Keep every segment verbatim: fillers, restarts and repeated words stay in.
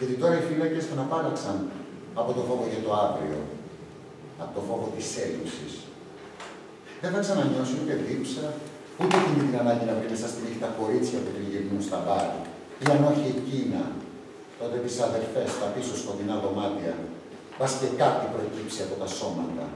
Γιατί τώρα οι φύλακες τον απάλλαξαν από το φόβο για το αύριο, από το φόβο της έλλειψης. Δεν θα ξανανιώσει ούτε δίψα, ούτε την ανάγκη να βρει μέσα στη νύχτα κορίτσια που τριγυρνούν στα μπάρ, ή αν όχι εκείνα, τότε τις αδερφές στα πίσω σκοτεινά δωμάτια, πας και κάτι προκύψει από τα σώματα.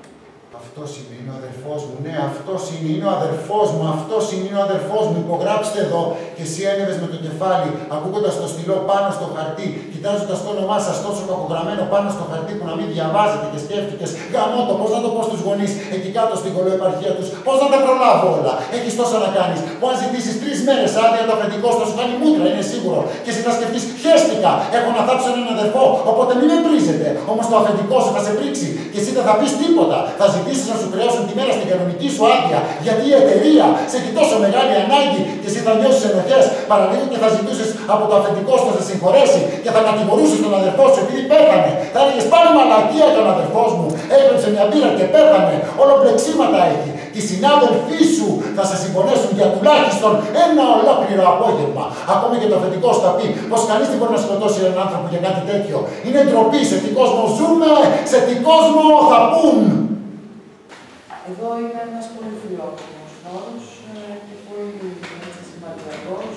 Αυτός είναι, είναι ο αδερφός μου, ναι, αυτός είναι, είναι ο αδερφός μου, αυτός είναι, είναι ο αδερφός μου, υπογράψτε εδώ. Και εσύ ένευες με το κεφάλι, ακούγοντας το στυλό πάνω στο χαρτί, κοιτάζοντας το όνομά σας τόσο κακογραμμένο πάνω στο χαρτί που να μην διαβάζετε και σκέφτηκες, γαμώ το, πώς να το πω στους γονείς, εκεί κάτω στην κολοεπαρχία τους, πώς να τα προλάβω όλα. Έχεις τόσα να κάνεις, που αν ζητήσεις τρεις μέρες άδεια το αφεντικό στο σου κάνει μούτρα, είναι σίγουρο. Και εσύ θα σκεφτείς, χέστηκα, έχω να θάψω έναν αδερφό, οπότε μην με πρίζετε. Όμως το αφεντικό σου θα σε πρίξει και εσύ δεν θα πεις τίποτα. Θα ζητήσεις να σου χρεώσουν τη μέρα στην κανονική σου άδεια, γιατί η εταιρεία σε έχει τόσο μεγάλη ανάγκη και εσύ θα νιώσεις ενοχές. Παραλίγο και θα ζητήσεις από το αφεντικό σου να σε συγχωρέσει και θα κατηγορούσες τον αδερφό σου επειδή πέθανε. Θα έλεγες πάλι μαλακία τον αδερφό μου, έπεψε μια μπύρα και πέθανε. Όλο πλεξίματα έχει. Οι συνάδελφοί σου θα σε συμπονέσουν για τουλάχιστον ένα ολόκληρο απόγευμα. Ακόμη και το αφεντικό σου θα πει πως κανείς δεν μπορεί να σκοτώσει έναν άνθρωπο για κάτι τέτοιο. Είναι ντροπή, σε τι κόσμο ζούμε, σε τι κόσμο θα πούν. Εδώ είναι ένας πολύ φιλόξενος χώρος και πολύ σημαντικός.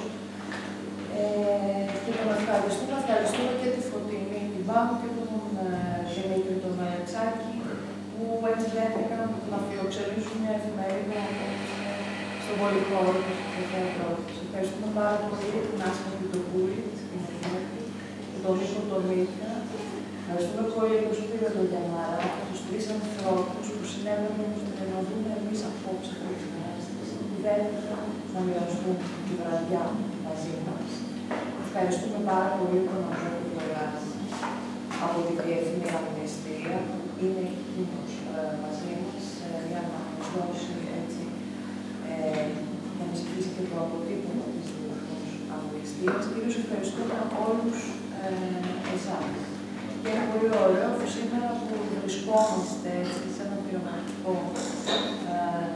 Ε, και τον ευχαριστούμε, ευχαριστούμε και τη Φωτεινή, την Πάμου και τον Δημήτρη τον Μαλεξάκη, που έτσι δέθηκαν να φιλοξενήσουν μια εφημερίδα στον πολιτικό θέατρο. Σας ευχαριστούμε πάρα πολύ την Άσχα Πιτοπούλη, τον Νίκο τον Μίχα. Ευχαριστούμε πολύ τον Σπύρο τον Γιαννάρα, τους τρεις ανθρώπους που συνέβαινε ώστε να δούμε εμείς απόψε από την κατάσταση, που δεν θα μοιραστούν τη βραδιά μαζί μας. Ευχαριστούμε πάρα πολύ τον Ανδρέα Γιολάση από τη Διεθνή Αμνηστία. Είναι εκείνος ε, μαζί μας ε, για να μας δώσει έτσι, ε, να μας πείσει και το αποτύπωμα της Διεθνούς Αμνηστίας. Κυρίως ευχαριστούμε όλους ε, εσάς. Και είναι πολύ ωραίο που σήμερα που βρισκόμαστε έτσι, σε ένα πειραματικό ε,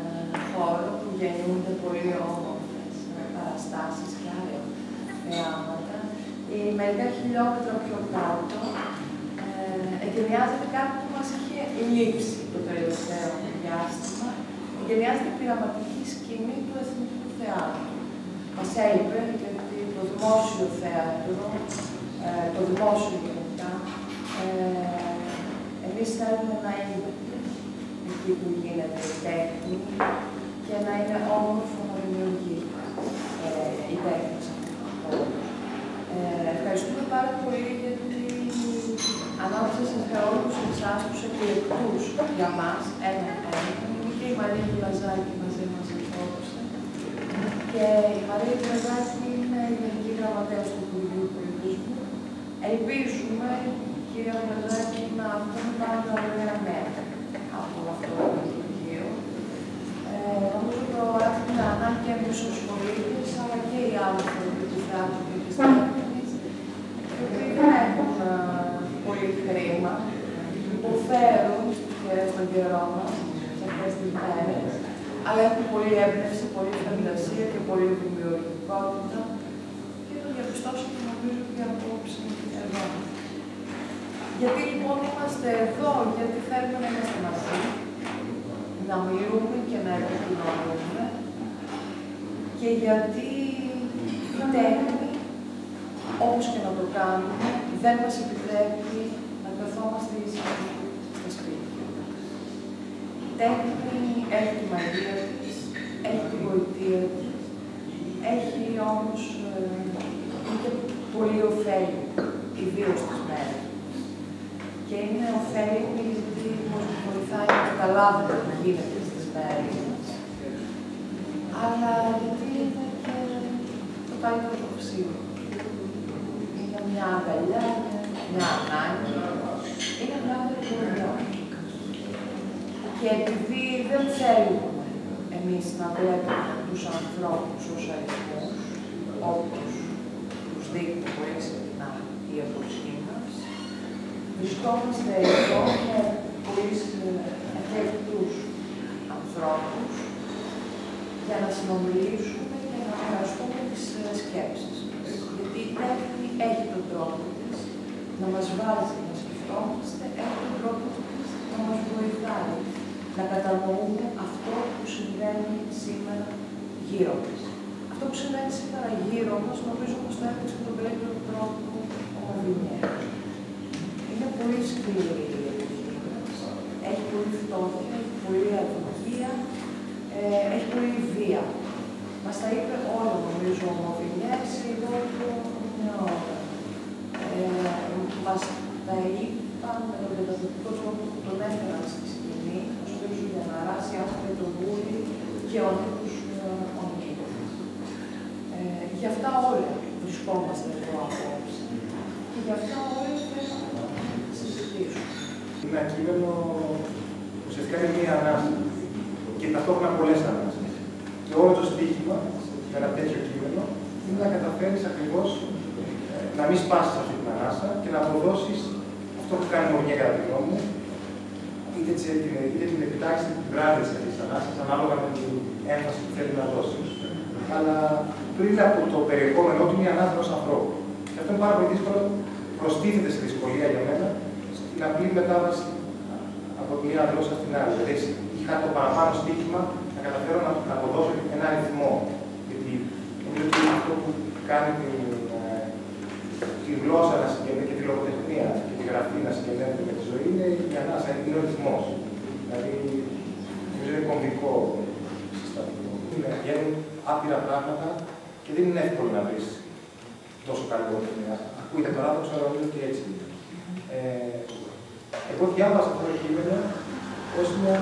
χώρο που γεννιούνται πολύ όμορφες ε, παραστάσεις και άλλα θεάματα. Οι μερικά χιλιόμετρα πιο κάτω ε, εγκαινιάζεται κάτι που μας είχε λείψει το τελευταίο διάστημα. Εγκαινιάζεται η πειραματική σκηνή του Εθνικού Θεάτρου. Μας έλειπε γιατί το δημόσιο θέατρο, ε, το δημόσιο γενικά, ε, εμείς θέλουμε να είναι εκεί που γίνεται η τέχνη και να είναι όμορφο να δημιουργεί ε, η τέχνη. Ε, ευχαριστούμε πάρα πολύ γιατί ανάμεσα σε όλους εσάς τους επιλεκτούς για μας, ένα-ένα, είναι και η Μαρία Γιουλαζάκη μαζί μας απόψε. Και η Μαρία Γιουλαζάκη είναι η Γενική Γραμματέα του Υπουργείου Πολιτισμού. Ελπίζουμε, κυρία Γιουλαζάκη, να βγουν πάντα ωραία νέα από αυτό το Υπουργείο. Ε, νομίζω το έχουμε ανάγκη εμείς ως πολίτες, αλλά και οι άλλοι πολίτες του κράτους και της τέχνης, οι οποίοι δεν έχουν πολύ χρήμα, υποφέρουν στον καιρό μας, σε αυτές τις μέρες, αλλά έχουν πολλή έμπνευση, πολλή φαντασία και πολλή δημιουργικότητα και το διαπιστώσαμε νομίζω και απόψε εδώ. Γιατί λοιπόν είμαστε εδώ, γιατί θέλουμε να είμαστε μαζί, να μιλούμε και να επικοινωνούμε και γιατί η τέχνη, όπως και να το κάνουμε, δεν μας επιτρέπει να καθόμαστε ήσυχοι στα σπίτια μας. Η τέχνη έχει τη μαγεία της, έχει τη γοητεία της, έχει όμως ε, και πολύ ωφέλη, ιδίως στις μέρες. Και είναι ωφέλη γιατί μας βοηθάει να καταλάβουμε τι γίνεται στις μέρες μας. Αλλά γιατί είναι και το καλύτερο το ψήφι. Μια αγκαλιά, μια ανάγκη, είναι πράγμα του χωριού. Και επειδή δεν θέλουμε εμείς να βλέπουμε τους ανθρώπους ως αριθμούς, όπως τους δείχνει πολύ συχνά η εποχή μας, βρισκόμαστε εδώ με πολλούς ευκαιρετούς ανθρώπους για να συνομιλήσουμε και να μοιραστούμε τις σκέψεις μας. Γιατί η τέχνη έχει τον τρόπο της να μας βάζει να σκεφτόμαστε, έχουν τρόπο να μας βοηθάει να κατανοούμε αυτό που συμβαίνει σήμερα γύρω μας. Αυτό που συμβαίνει σήμερα γύρω μας, νομίζω πως το έπαιξε τον περίπτωση του τρόπου ο Μοβινιέ. Είναι πολύ σκληρή η εποχή μας. Έχει πολύ φτώχεια, έχει πολύ αδικία, ε, έχει πολύ βία. Μας τα είπε όλα, νομίζω, ο Μοβινιέ σε λίγο μια ώρα. Ε, μας τα είπαν με τον καταδοτικό τρόπο που τον έφεραν στη σκηνή, ο Σπύρος Γιαννάρας, η Άσπρη, το Βούλη και ο Νίκος Ονικήτης. Ε, γι' αυτά όλα βρισκόμαστε εδώ απόψε και γι' αυτά όλα πρέπει να συζητήσουμε. Είναι ένα κείμενο ουσιαστικά είναι μία ανάσα και ταυτόχρονα πολλές ανάσες. Και όλο το στοίχημα για ένα τέτοιο κείμενο είναι να καταφέρεις ακριβώς να μην σπάσεις αυτή την ανάσα και να αποδώσεις αυτό που κάνει ο κατά τη γνώμη μου, είτε την επιτάξη είτε την βράδυση αυτή τη ανάσα, ανάλογα με την έμφαση που θέλει να δώσει. Αλλά πριν από το περιεχόμενό του, μια ανάσα ενός ανθρώπου. Και αυτό είναι πάρα πολύ δύσκολο, προστίθεται στη δυσκολία για μένα, στην απλή μετάβαση από τη μία γλώσσα στην άλλη. Δηλαδή, είχα το παραπάνω στοίχημα να καταφέρω να αποδώσω ένα αριθμό. Γιατί νομίζω ότι είναι αυτό που κάνει την. Τη γλώσσα να συγκεντρώνεται και τη λογοτεχνία και τη γραφή να συγκεντρώνεται με τη ζωή είναι η ανάσα, είναι ο ρυθμός. Δηλαδή, νομίζω είναι κομβικό συστατικό. Βγαίνουν άπειρα πράγματα και δεν είναι εύκολο να βρεις τόσο καλό. Ακούγεται παράδοξο, αλλά νομίζω ότι έτσι είναι. Ε, εγώ διάβασα αυτό το κείμενο ως να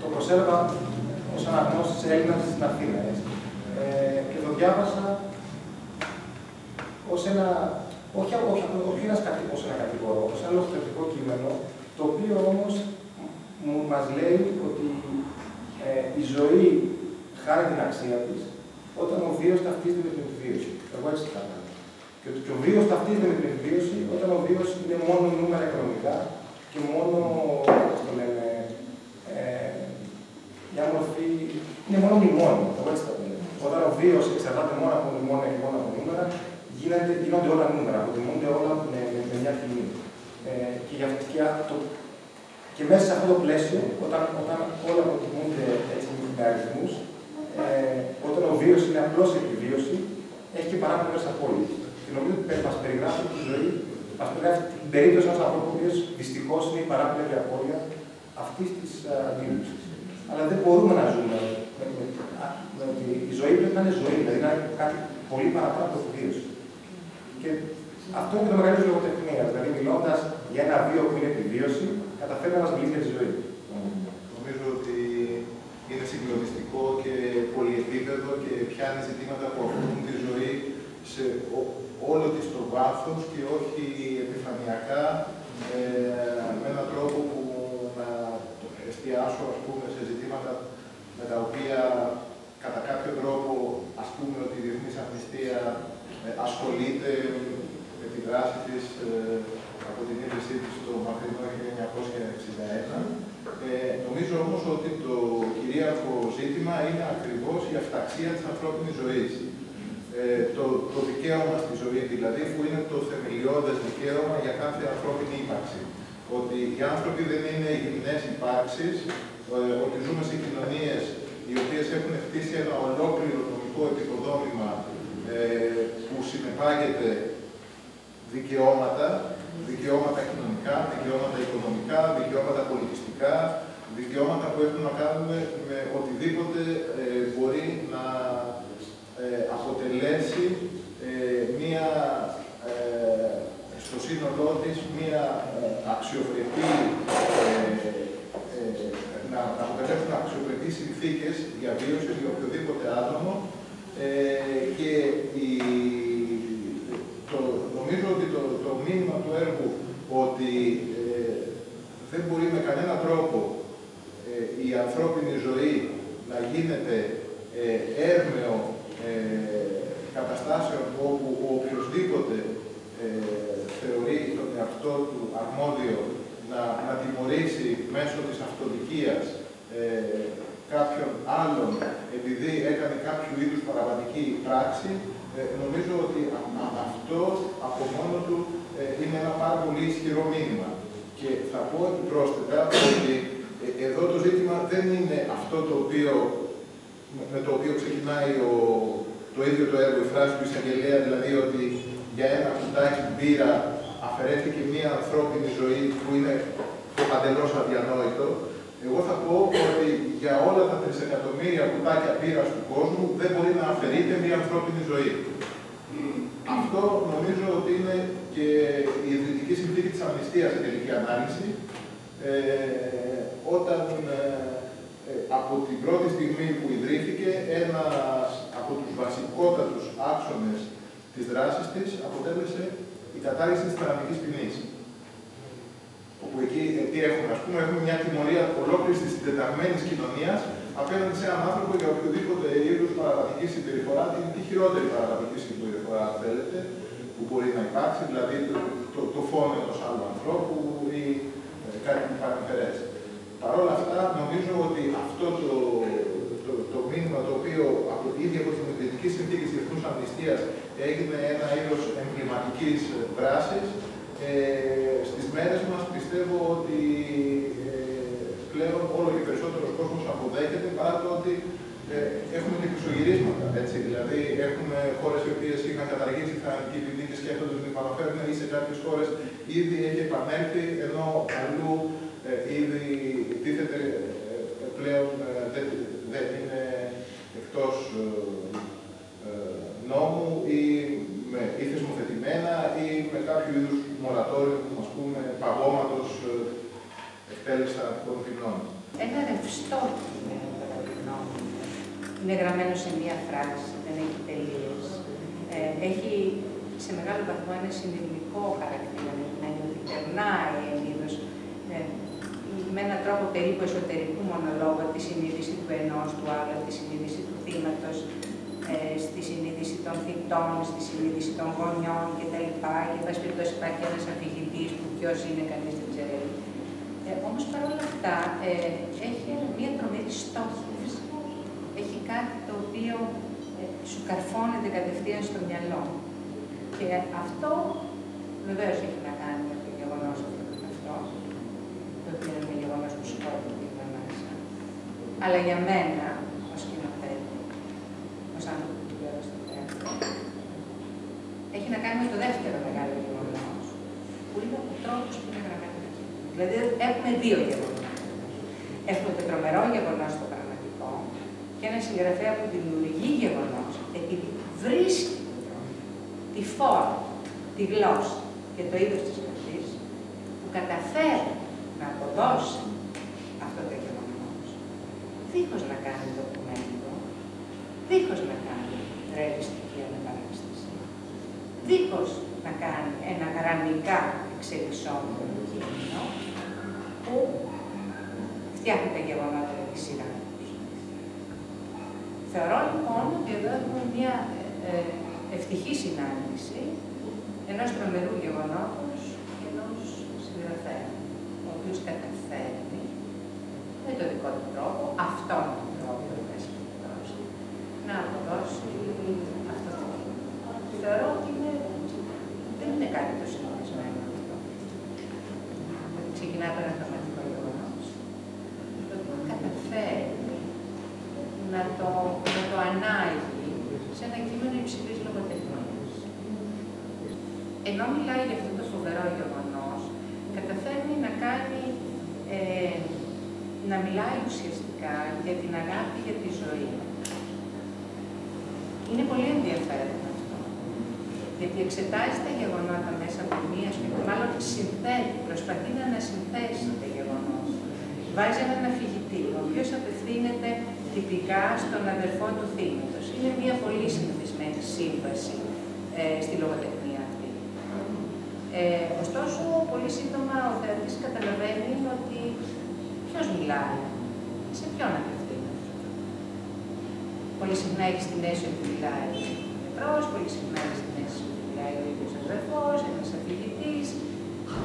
το προσέλαβα ως αναγνώστης Έλληνας στην Αθήνα. Ε, και το διάβασα ως ένα, όχι, όχι, όχι ένας κατηγορός, ένα κατηγορό, ως ένα λογοτεχνικό κείμενο, το οποίο όμως μου, μας λέει ότι ε, η ζωή χάνει την αξία της όταν ο βίος ταυτίζεται με την επιβίωση. Εγώ έτσι τα κάνω. Και ότι ο βίος ταυτίζεται με την επιβίωση όταν ο βίος είναι μόνο νούμερα οικονομικά και μόνο, πώς το λέμε, ε, μια μορφή, είναι μόνο μνημόνιο. Εγώ έτσι τα λέω. Όταν ο βίος εξαρτάται μόνο από μνημόνια και μόνο από νούμερα, γίνονται όλα νούμερα, αποτιμούνται όλα με, με, με μια τιμή. Ε, και, για, και, το, και μέσα σε αυτό το πλαίσιο, όταν, όταν όλα αποτιμούνται έτσι με αριθμούς, ε, όταν ο βίος είναι απλώς επιβίωση, έχει και παράπονες απόλυτες. Και νομίζω ότι μας περιγράφει τη ζωή, μας περιγράφει την περίπτωση ενός ανθρώπου ο οποίος δυστυχώς είναι η παράπονη απώλεια αυτής της αντίληψης. Αλλά δεν μπορούμε να ζούμε. Με, με, με, με, η ζωή πρέπει να είναι ζωή, δηλαδή να είναι κάτι πολύ παραπάνω από βίωση. Και αυτό είναι το μεγαλύτερο λογοτεχνία. Δηλαδή, μιλώντας για ένα βίο που είναι επιβίωση, καταφέρει να μας μιλήσει για τη ζωή. Νομίζω ότι είναι συγκλονιστικό και πολυεπίπεδο και πιάνει ζητήματα που αφορούν τη ζωή σε όλο της το βάθος και όχι επιφανειακά, ε, με έναν τρόπο που να εστιάσω, ας πούμε, σε ζητήματα με τα οποία κατά κάποιο τρόπο, ας πούμε, ότι η Διεθνής Αμνηστία ασχολείται με τη δράση της ε, από την ίδρυσή της στο μακρινό χίλια εννιακόσια εξήντα ένα. Ε, νομίζω όμως ότι το κυρίαρχο ζήτημα είναι ακριβώς η αυταξία της ανθρώπινης ζωής. Ε, το, το δικαίωμα στη ζωή δηλαδή, που είναι το θεμελιώδες δικαίωμα για κάθε ανθρώπινη ύπαρξη. Ότι οι άνθρωποι δεν είναι γυμνές υπάρξεις, ε, ότι ζούμε σε κοινωνίες οι οποίες έχουν χτίσει ένα ολόκληρο νομικό επικοδόμημα που συνεπάγεται δικαιώματα, δικαιώματα κοινωνικά, δικαιώματα οικονομικά, δικαιώματα πολιτιστικά, δικαιώματα που έχουν να κάνουν με οτιδήποτε μπορεί να αποτελέσει μία, στο σύνολό της, μία αξιοπρεπή, να αποτελέσουν αξιοπρεπή συνθήκες διαβίωσης για οποιοδήποτε άτομο. Ε, και η, το, νομίζω ότι το, το μήνυμα του έργου ότι ε, δεν μπορεί με κανένα τρόπο ε, η ανθρώπινη ζωή να γίνεται ε, έρμεο ε, καταστάσεων όπου ο οποιοσδήποτε ε, θεωρεί τον εαυτό του αρμόδιο να, να τιμωρήσει μέσω της αυτοδικίας ε, κάποιον άλλον επειδή έκανε κάποιο είδους παραβατική πράξη, νομίζω ότι αυτό από μόνο του πολύ ισχυρό μήνυμα. Και θα πω επιπρόσθετα ότι εδώ το ζήτημα δεν είναι αυτό το οποίο, με το οποίο ξεκινάει ο, το ίδιο το έργο, η φράση του εισαγγελέα, δηλαδή ότι για ένα κουτάκι μπύρα αφαιρέθηκε μια ανθρώπινη ζωή που είναι παντελώς αδιανόητο. Εγώ θα πω ότι για όλα τα τρισεκατομμύρια κουτάκια πύρας του κόσμου δεν μπορεί να αφαιρείται μια ανθρώπινη ζωή. Mm. Αυτό νομίζω ότι είναι και η ιδρυτική συνθήκη της αμνηστίας σε τελική ανάλυση. Ε, όταν ε, από την πρώτη στιγμή που ιδρύθηκε, ένας από τους βασικότατους άξονες της δράσης της αποτέλεσε η κατάργηση της θανατικής ποινής. Όπου εκεί τι έχουμε, ας πούμε, έχουμε μια τιμωρία ολόκληρης της συντεταγμένης κοινωνίας απέναντι σε έναν άνθρωπο για οποιοδήποτε είδους παραβατική συμπεριφορά, την τη χειρότερη παραβατική συμπεριφορά, αν θέλετε, που μπορεί να υπάρξει, δηλαδή το, το, το φόνο ενός άλλου ανθρώπου ή ε, κάτι παρεμφερές. Παρ' όλα αυτά, νομίζω ότι αυτό το, το, το μήνυμα το οποίο από την ίδια από την Διεθνική Συνθήκη της Διεθνούς Αμνηστίας έγινε ένα είδος εμβληματικής δράσης. Ε, στις μέρες μας πιστεύω ότι ε, πλέον όλο και περισσότερος κόσμος αποδέχεται, παρά το ότι ε, έχουμε και πισωγυρίσματα, έτσι. Δηλαδή έχουμε χώρες οι οποίες είχαν καταργήσει τη θανατική ποινή και σκέφτονται ότι την επαναφέρουν, ή σε κάποιες χώρες ήδη έχει επανέλθει, ενώ αλλού ε, ήδη τίθεται ε, πλέον ε, δεν, δεν είναι εκτός ε, ε, νόμου ή, με, ή θεσμοθετημένα ή με κάποιο είδους μορατόριο, ας πούμε, παγώματος εκτέλεσης θανατικών ποινών. Ένα ρευστό κείμενο, κατά τη γνώμη μου, είναι γραμμένο σε μία φράση, δεν έχει τελείες. Ε, έχει σε μεγάλο βαθμό ένα συνειδημικό χαρακτήρα, δηλαδή ότι περνάει εν είδος, ε, με έναν τρόπο περίπου εσωτερικού μονολόγου, από τη συνείδηση του ενός, του άλλου, από τη συνείδηση του θύματος, στη συνείδηση των θητών, στη συνείδηση των γονιών κτλ. Και εν πάση περιπτώσει υπάρχει ένας αφηγητής που ποιος είναι κανείς δεν ξέρει. Ε, όμως παρόλα αυτά ε, έχει μια τρομερή στόχευση. Έχει κάτι το οποίο ε, σου καρφώνεται κατευθείαν στο μυαλό. Και αυτό βεβαίως έχει να κάνει με το γεγονός αυτό, το οποίο είναι το γεγονός που σκότει την ανάσα. Αλλά για μένα, έχει να κάνει με το δεύτερο μεγάλο γεγονός, που είναι ο τρόπος που είναι γραμμένο. Δηλαδή έχουμε δύο γεγονότα. Έχουμε το τρομερό γεγονός στο πραγματικό και ένα συγγραφέα που δημιουργεί γεγονός, επειδή βρίσκει τη φόρμα, τη γλώσσα και το είδος της γραφής, που καταφέρει να αποδώσει αυτό το γεγονός, δίχως να κάνει ντοκουμέντο, δίχως να κάνει ρεαλιστική αναπαράσταση, δίχως να κάνει ένα γραμμικά εξελισσόμενο κείμενο που φτιάχνει τα γεγονότα με τη σειρά τους. Θεωρώ λοιπόν ότι εδώ έχουμε μια ευτυχή συνάντηση ενός τρομερού γεγονότος και ενός συγγραφέα, ο οποίος καταφέρνει με τον δικό του τρόπο, αυτόν τον τρόπο, να αποδώσει αυτό το κείμενο. Θεωρώ ότι δεν είναι κάτι το συνηθισμένο αυτό. Ξεκινά από ένα πραγματικό γεγονός, το οποίο καταφέρει να το, να το ανάγει σε ένα κείμενο υψηλής λογοτεχνίας. Ενώ μιλάει για αυτό το φοβερό γεγονός, καταφέρνει να κάνει, ε, να μιλάει ουσιαστικά για την αγάπη για τη ζωή. Είναι πολύ ενδιαφέρον αυτό. Γιατί εξετάζει τα γεγονότα μέσα από μία σκοπιά, μάλλον συνθέτει, προσπαθεί να ανασυνθέσει τα γεγονότα. Βάζει έναν αφηγητή, ο οποίος απευθύνεται τυπικά στον αδερφό του θύματος. Είναι μία πολύ συνηθισμένη σύμβαση ε, στη λογοτεχνία αυτή. Ε, ωστόσο, πολύ σύντομα ο θεατής καταλαβαίνει ότι ποιος μιλάει, σε ποιον απευθύνεται. Πολύ συχνά έχει την αίσθηση ότι μιλάει ο νεκρός, πολύ συχνά έχει την αίσθηση ότι μιλάει ο ίδιος αδερφός, ένας αφηγητής,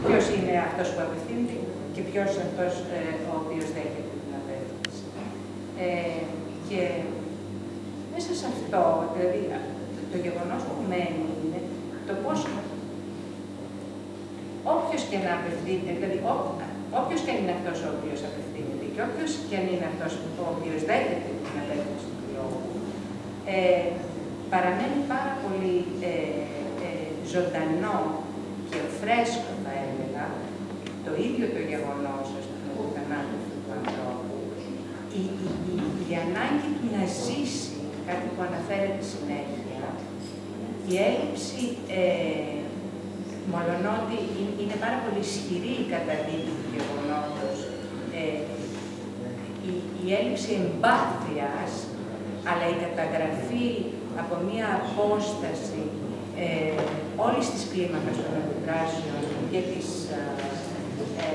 ποιος είναι αυτός που απευθύνεται και ποιος είναι αυτός ε, ο οποίος δέχεται την απευθύνση. Ε, και μέσα σε αυτό, δηλαδή το, το γεγονός που μένει είναι το πόσο όποιος όποιος και να απευθύνεται, δηλαδή ό, όποιος και είναι αυτός ο οποίος απευθύνεται και όποιος και είναι αυτός ο οποίος δέχεται την απέκτηση του λόγου, ε, παραμένει πάρα πολύ ε, ε, ζωντανό και φρέσκο, θα έλεγα, το ίδιο το γεγονός του θανάτου του ανθρώπου, η, η, η, η ανάγκη του να ζήσει, κάτι που αναφέρεται συνέχεια, η έλλειψη, ε, μολονότι είναι πάρα πολύ ισχυρή η καταδίκη του γεγονότος, ε, η, η έλλειψη εμπάθειας, αλλά η καταγραφή από μία απόσταση ε, όλης της κλίμακας των αντιδράσεων και, της,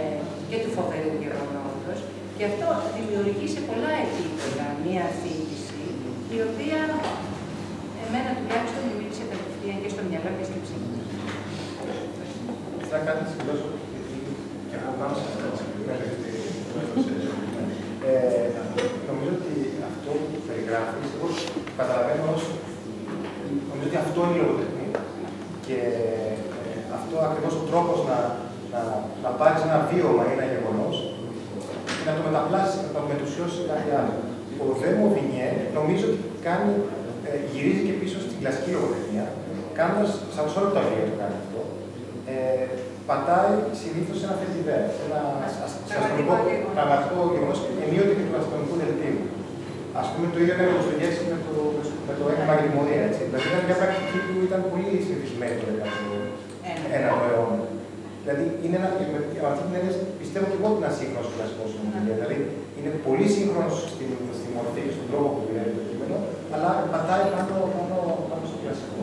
ε, και του φοβερού γεγονότος. Και αυτό δημιουργεί σε πολλά επίπεδα μία αφήγηση, η οποία εμένα τουλάχιστον δημιούργησε κατευθείαν και στο μυαλό και στην ψυχή. Θα κάτι συγκλώσω και να πάω σε αυτά νομίζω ότι αυτό που περιγράφεις, εγώ καταλαβαίνω ως, νομίζω ότι αυτό είναι η λογοτεχνία και αυτό ακριβώς ο τρόπος να, να, να πάρεις ένα βίωμα ή ένα γεγονός και να το μεταπλάσεις, να το μετουσιώσεις σε κάτι άλλο. Ο Δε Μοβινιέ νομίζω ότι κάνει, ε, γυρίζει και πίσω στην κλασική λογοτεχνία, κάνοντας, σαν σε όλα τα βιβλία το κάνει αυτό, ε, πατάει συνήθως ένα φετιβέ, ένα αστυνομικό πραγματικό γεγονός, ενίοτε και του αστυνομικού δελτίου. Ας πούμε το ίδιο έκανε ο Στογιές με το, με το έγκλημα Μαγνημονία, έτσι. Δηλαδή ήταν μια πρακτική που ήταν πολύ συνηθισμένη το δεκαεννιάτο αιώνα. Δηλαδή είναι ένα, με αυτή την έννοια πιστεύω και εγώ ότι είναι ένα σύγχρονος κλασικός ομιλία. Δηλαδή είναι πολύ σύγχρονος στη, στη μορφή και στον τρόπο που δουλεύει το κείμενο, αλλά πατάει πάνω, πάνω, πάνω στο κλασικό.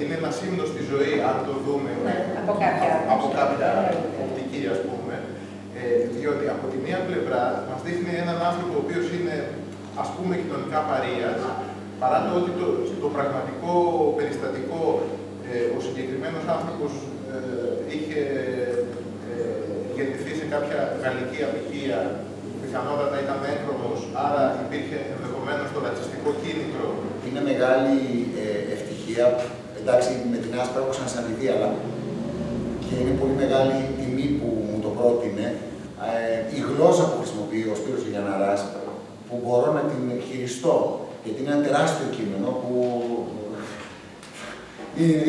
Είναι ένα σύμνο στη ζωή, αν το δούμε ναι, από, κάποια, από κάποια οπτική, ας πούμε. Ε, διότι από τη μία πλευρά μας δείχνει έναν άνθρωπο ο οποίος είναι, ας πούμε, κοινωνικά παρείας, παρά το ότι το, το πραγματικό περιστατικό ε, ο συγκεκριμένος άνθρωπος ε, είχε ε, γεννηθεί σε κάποια γαλλική απικία, πιθανότατα ήταν έγκρομος, άρα υπήρχε ενδεχομένως το ρατσιστικό κίνητρο. Είναι μεγάλη ε, ευτυχία. Εντάξει, με την Άσπρα έχω ξανασυναντηθεί, αλλά και είναι πολύ μεγάλη τιμή που μου το πρότεινε. Ε, η γλώσσα που χρησιμοποιεί ο Σπύρος Γιαννάρας, που μπορώ να την χειριστώ, γιατί είναι ένα τεράστιο κείμενο που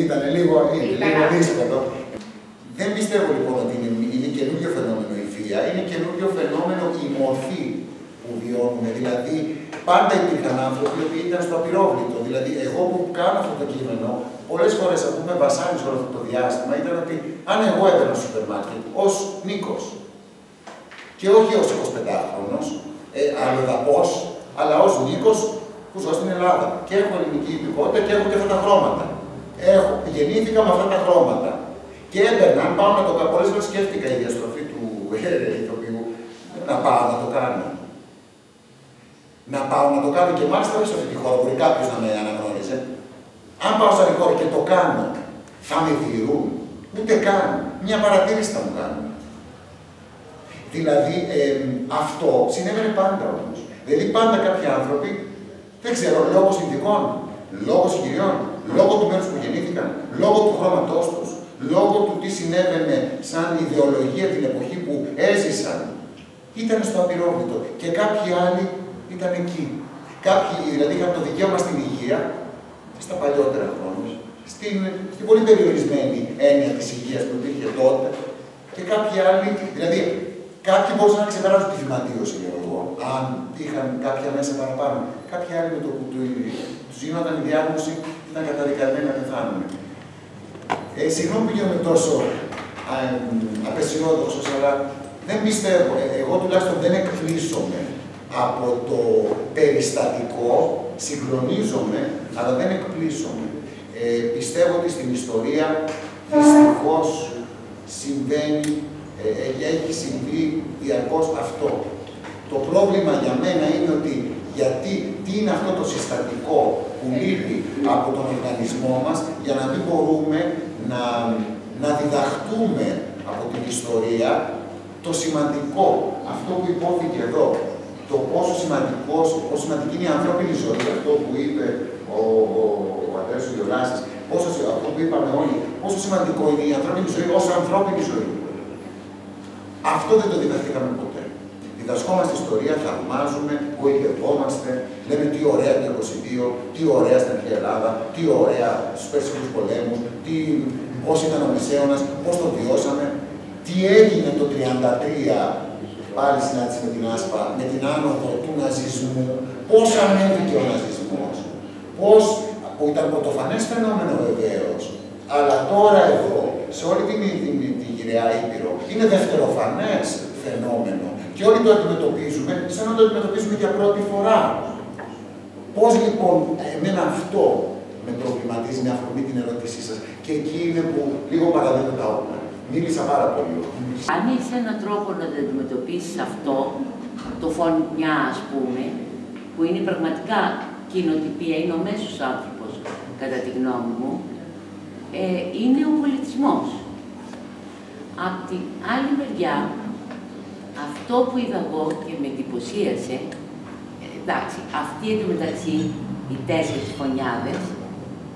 ήταν λίγο, λίγο δύσκολο. Δεν πιστεύω λοιπόν ότι είναι, είναι καινούργιο φαινόμενο η βία, είναι καινούργιο φαινόμενο η μορφή που βιώνουμε. Δηλαδή, πάντα υπήρχαν άνθρωποι που ήταν στο απειρόβλητο. Δηλαδή, εγώ που κάνω αυτό το κείμενο, πολλές φορές α πούμε βασάνιζα όλο αυτό το διάστημα ήταν ότι αν εγώ έμπαινα στο σούπερ μάρκετ ως Νίκος και όχι ως εικοσιπεντάχρονος, ε, αλλοδαπός, αλλά ως Νίκος που ζω στην Ελλάδα. Και έχω ελληνική υπηκότητα και έχω και αυτά τα χρώματα. Έχω, γεννήθηκα με αυτά τα χρώματα. Και έμπαινα, αν πάω να το κάνω, πολλές φορές σκέφτηκα η διαστροφή του ηθοποιού να πάω να το κάνω. Να πάω να το κάνω και μάλιστα όχι σε αυτή τη χώρα, μπορεί κάποιο να με αναγνώριζε. Αν πάω σε αυτή τη χώρα και το κάνω, θα με διηρούν, ούτε καν. Μια παρατήρηση θα μου κάνουν. Δηλαδή ε, αυτό συνέβαινε πάντα όμως. Δηλαδή πάντα κάποιοι άνθρωποι, δεν ξέρω, λόγω συνθηκών, λόγω συγκυριών, λόγω του μέρους που γεννήθηκαν, λόγω του χρώματός τους, λόγω του τι συνέβαινε σαν ιδεολογία την εποχή που έζησαν, ήταν στο απειρόβλητο. Και κάποιοι άλλοι ήταν εκεί. Κάποιοι δηλαδή είχαν το δικαίωμα στην υγεία, στα παλιότερα χρόνια, στην, στην πολύ περιορισμένη έννοια της υγείας που υπήρχε τότε, και κάποιοι άλλοι, δηλαδή κάποιοι μπορούσαν να ξεπεράσουν τη θυματίωση, εγώ, αν είχαν κάποια μέσα παραπάνω. Κάποιοι άλλοι με το που του, τους γίνονταν η διάγνωση ήταν καταδικασμένοι να πεθάνουν. Ε, Συγγνώμη που γίνομαι τόσο απεσιόδοξος, αλλά δεν πιστεύω, ε, εγώ τουλάχιστον δεν εκπλήσωμαι από το περιστατικό, συγκλονίζομαι, αλλά δεν εκπλήσωμαι. Ε, πιστεύω ότι στην ιστορία δυστυχώς συμβαίνει, ε, έχει συμβεί διαρκώς αυτό. Το πρόβλημα για μένα είναι ότι γιατί, τι είναι αυτό το συστατικό που λείπει από τον οργανισμό μας για να μην μπορούμε να, να διδαχτούμε από την ιστορία το σημαντικό, αυτό που υπόθηκε εδώ. Το πόσο σημαντικός, πόσο σημαντική είναι η ανθρώπινη ζωή, αυτό που είπε ο, ο, ο Ανδρέας Γιολάσης, πόσο, αυτό που είπαμε όλοι, πόσο σημαντικό είναι η ανθρώπινη ζωή ως ανθρώπινη ζωή. Αυτό δεν το διδαχθήκαμε ποτέ. Διδασκόμαστε ιστορία, θαυμάζουμε, γοητευόμαστε, λέμε τι ωραία το είκοσι δύο, τι ωραία στην αρχαία Ελλάδα, τι ωραία στους Περσικούς πολέμους, τι... πώς ήταν ο Μεσαίωνας, πώς το βιώσαμε, τι έγινε το χίλια εννιακόσια τριάντα τρία, πάλι συνάντηση με την Άσπα, με την άνοδο του ναζισμού, πώς ανέβηκε ο ναζισμός, πώς, που ήταν πρωτοφανές φαινόμενο βεβαίως, αλλά τώρα εδώ, σε όλη την, την, την, την γυραιά Ήπειρο, είναι δευτεροφανές φαινόμενο. Και όλοι το αντιμετωπίζουμε σαν να το αντιμετωπίζουμε για πρώτη φορά. Πώς λοιπόν εμένα αυτό με προβληματίζει με αφορμή την ερώτησή σας. Και εκεί είναι που λίγο παραδέχω τα όπλα. Μίλησα πάρα πολύ. Αν είσαι έναν τρόπο να το αντιμετωπίσεις αυτό, το φωνιά ας πούμε, που είναι πραγματικά κοινοτυπία, είναι ο μέσος άνθρωπος, κατά τη γνώμη μου, ε, είναι ο πολιτισμός. Απ' την άλλη μεριά, αυτό που είδα εγώ και με εντυπωσίασε, εντάξει, αυτοί εντωμεταξύ οι τέσσερις φωνιάδες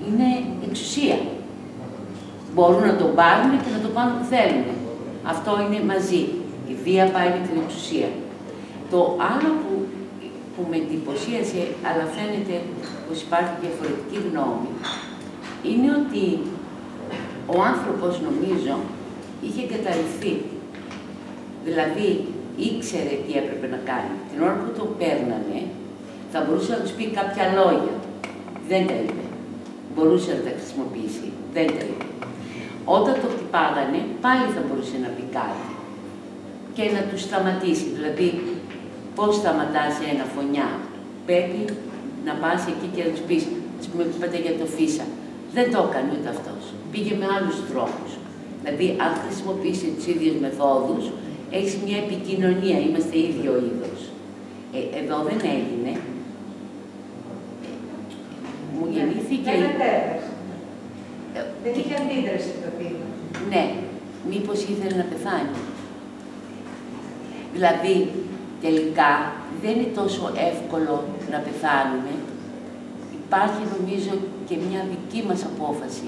είναι εξουσία. Μπορούν να το πάρουν και να το πάνε που θέλουν. Αυτό είναι μαζί. Η βία πάει με την εξουσία. Το άλλο που, που με εντυπωσίασε, αλλά φαίνεται πως υπάρχει διαφορετική γνώμη, είναι ότι ο άνθρωπος, νομίζω, είχε εγκαταλειφθεί. Δηλαδή, ήξερε τι έπρεπε να κάνει. Την ώρα που το παίρνανε, θα μπορούσε να τους πει κάποια λόγια. Δεν τα είπε. Μπορούσε να τα χρησιμοποιήσει. Δεν τα είπε. Όταν το χτυπάγανε, πάλι θα μπορούσε να πει κάτι. Και να τους σταματήσει. Δηλαδή, πώς σταματάς ένα φωνιά. Πρέπει να πας εκεί και να τους πεις. Ας πούμε, είπατε για το φύσα. Δεν το έκανε ούτε αυτός. Πήγε με άλλους τρόπους. Δηλαδή, αν χρησιμοποιήσει τις ίδιες μεθόδους, έχεις μια επικοινωνία, είμαστε ίδιο είδος. Ε, εδώ δεν έγινε. Μου γεννήθηκε... Δεν μετέβες. Ε, δεν είχε αντίδραση το πείμα. Ναι. Μήπως ήθελε να πεθάνει. Δηλαδή, τελικά, δεν είναι τόσο εύκολο να πεθάνουμε. Υπάρχει, νομίζω, και μια δική μας απόφαση.